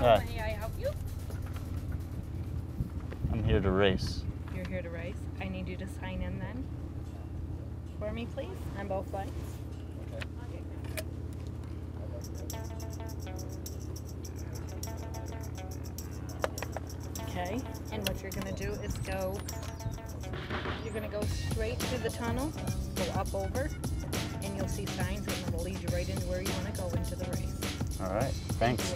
May I help you? I'm here to race. You're here to race? I need you to sign in then. For me, please, on both legs. Okay, and what you're going to do is go, you're going to go straight through the tunnel, go up over, and you'll see signs and it'll lead you right into where you want to go into the race. All right, thanks.